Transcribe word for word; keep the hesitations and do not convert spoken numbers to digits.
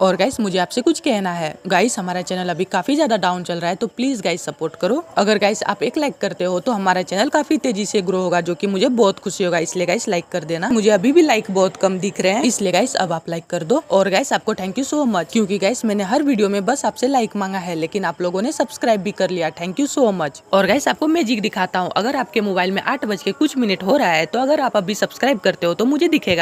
और गाइस मुझे आपसे कुछ कहना है। गाइस हमारा चैनल अभी काफी ज्यादा डाउन चल रहा है, तो प्लीज गाइस सपोर्ट करो। अगर गाइस आप एक लाइक करते हो तो हमारा चैनल काफी तेजी से ग्रो होगा, जो कि मुझे बहुत खुशी होगा, इसलिए गाइस लाइक कर देना। मुझे अभी भी लाइक बहुत कम दिख रहे हैं, इसलिए गाइस अब आप लाइक कर दो। और गाइस आपको थैंक यू सो मच, क्योंकि गाइस मैंने हर वीडियो में बस आपसे लाइक मांगा है, लेकिन आप लोगों ने सब्सक्राइब भी कर लिया। Thank you so much. और गाइस आपको मैजिक दिखाता हूँ। अगर आपके मोबाइल में आठ बज के कुछ मिनट हो रहा है, तो अगर आप अभी सब्सक्राइब करते हो तो मुझे दिखेगा।